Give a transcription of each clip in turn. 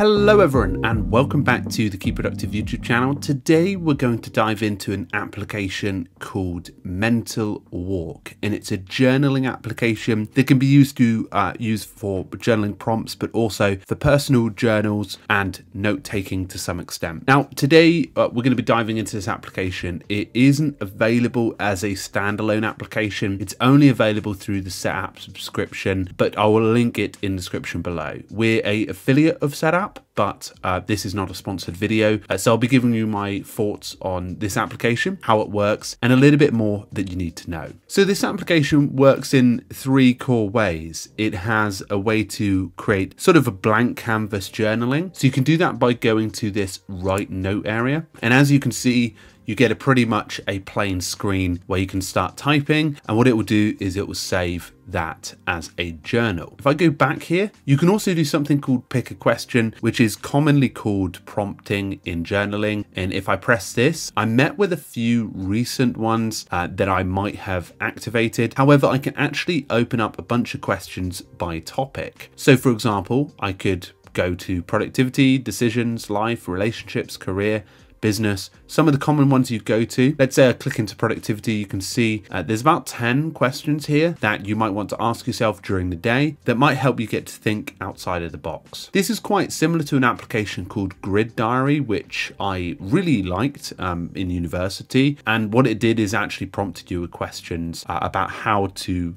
Hello everyone and welcome back to the Keep Productive YouTube channel. Today we're going to dive into an application called Mental Walk, and it's a journaling application that can be used to use for journaling prompts, but also for personal journals and note taking to some extent. Now today we're going to be diving into this application. It isn't available as a standalone application. It's only available through the Setapp subscription, but I will link it in the description below. We're an affiliate of Setapp, but this is not a sponsored video, so I'll be giving you my thoughts on this application, how it works, and a little bit more that you need to know. So this application works in three core ways. It has a way to create sort of a blank canvas journaling, so you can do that by going to this write note area, and as you can see, you get a pretty much a plain screen where you can start typing, and what it will do is it will save that as a journal. If I go back here, you can also do something called pick a question, which is commonly called prompting in journaling. And if I press this, I'm met with a few recent ones that I might have activated. However, I can actually open up a bunch of questions by topic. So for example, I could go to productivity, decisions, life, relationships, career, business, some of the common ones you go to. Let's say I click into productivity, you can see there's about 10 questions here that you might want to ask yourself during the day that might help you get to think outside of the box. This is quite similar to an application called Grid Diary, which I really liked in university. And what it did is actually prompted you with questions about how to,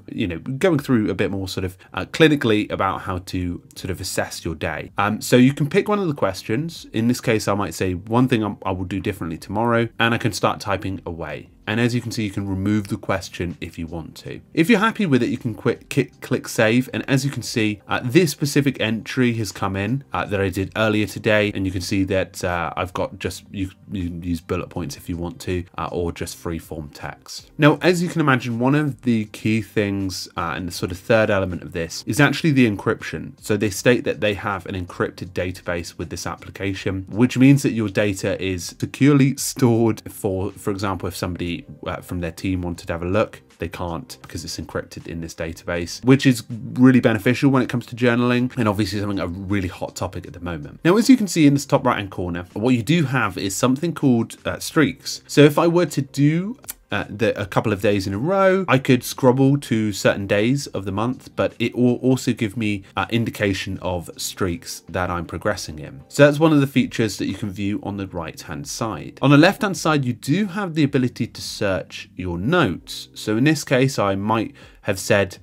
going through a bit more sort of clinically about how to sort of assess your day. So you can pick one of the questions. In this case, I might say one thing I will do differently tomorrow, and I can start typing away. And as you can see, you can remove the question if you want to. If you're happy with it, you can click save. And as you can see, this specific entry has come in that I did earlier today. And you can see that I've got just, you can use bullet points if you want to, or just free form text. Now, as you can imagine, one of the key things and the sort of third element of this is actually the encryption. So they state that they have an encrypted database with this application, which means that your data is securely stored for example, if somebody from their team wanted to have a look, they can't because it's encrypted in this database, which is really beneficial when it comes to journaling, and obviously something a really hot topic at the moment. Now, as you can see in this top right hand corner, what you do have is something called streaks. So if I were to do a couple of days in a row, I could scroll to certain days of the month, but it will also give me an indication of streaks that I'm progressing in. So that's one of the features that you can view on the right hand side. On the left hand side, you do have the ability to search your notes. So in this case, I might have said,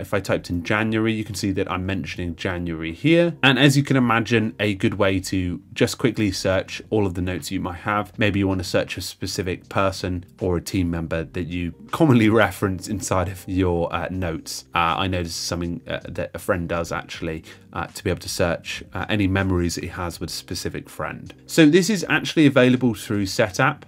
if I typed in January, you can see that I'm mentioning January here. And as you can imagine, a good way to just quickly search all of the notes you might have. Maybe you want to search a specific person or a team member that you commonly reference inside of your notes. I know this is something that a friend does actually, to be able to search any memories it has with a specific friend. So this is actually available through Setapp.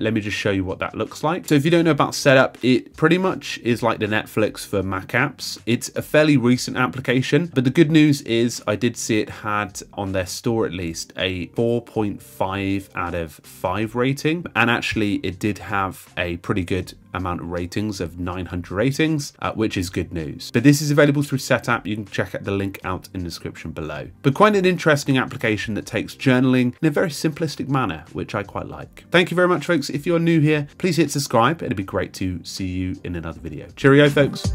Let me just show you what that looks like. So if you don't know about Setapp, it pretty much is like the Netflix for Mac apps. It's a fairly recent application, but the good news is I did see it had on their store at least a 4.5 out of 5 rating, and actually it did have a pretty good amount of ratings of 900 ratings, which is good news. But this is available through Setapp. You can check out the link out in the description below. But quite an interesting application that takes journaling in a very simplistic manner, which I quite like. Thank you very much, folks. If you're new here, please hit subscribe. It'd be great to see you in another video. Cheerio, folks.